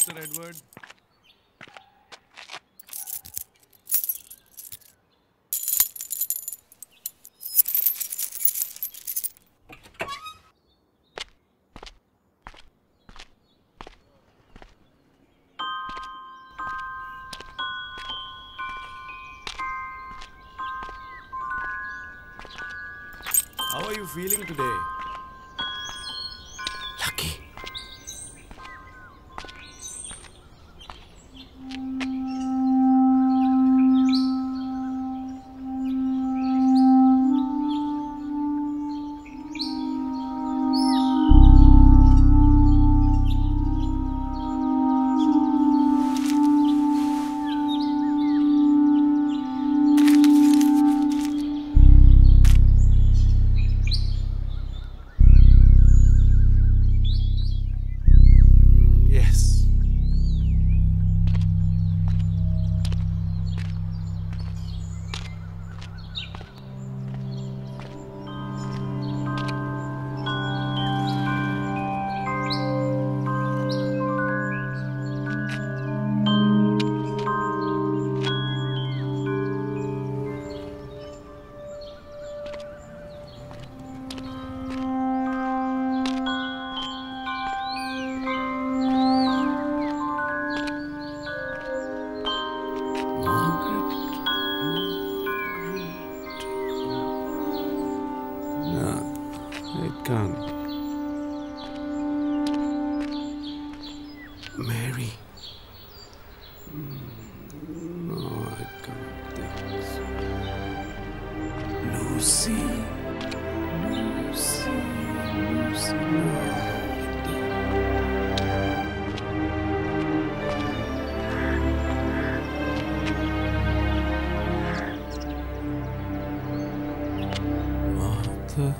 Mr. Edward. How are you feeling today? Lucky. Mary. No, I can't think so. Lucy. Lucy. Lucy. No. Martha.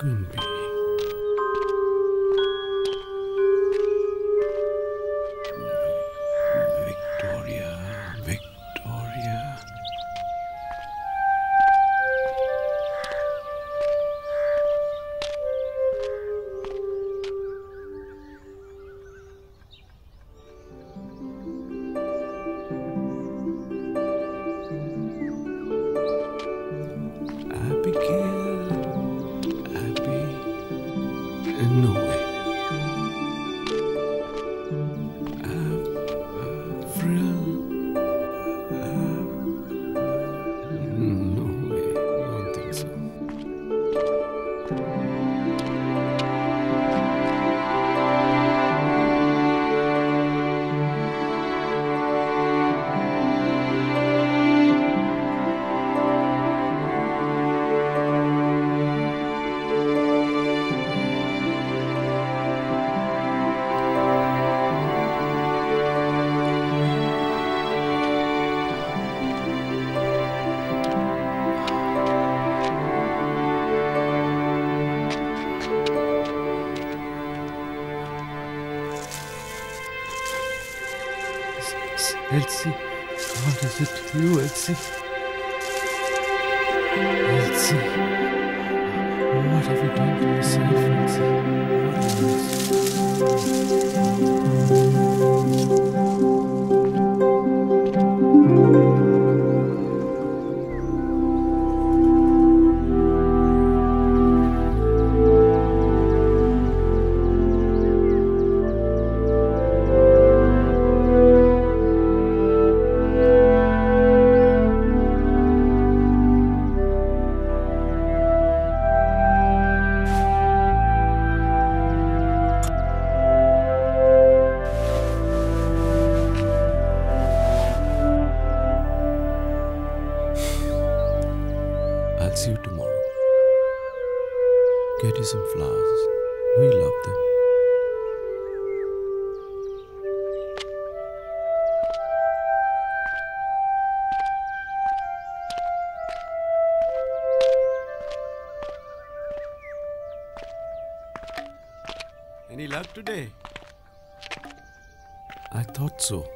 Couldn't be. Victoria, Victoria. Abigail. No way. Avril. No way. I don't think so. Elsie, what is it to you, Elsie? Elsie, what have you done to yourself, Elsie? beauties and flowers. We love them. Any luck today? I thought so.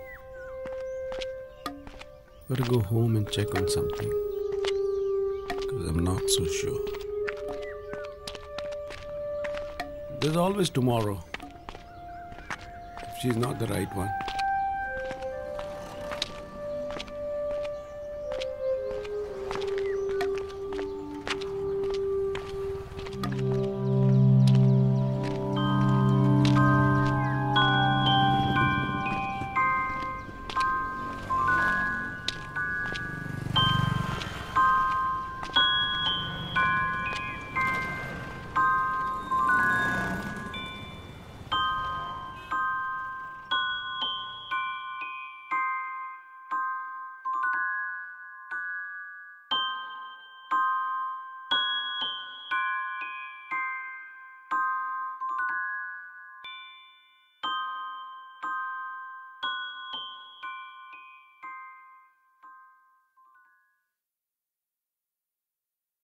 Gotta go home and check on something, 'cause I'm not so sure. There's always tomorrow, if she's not the right one.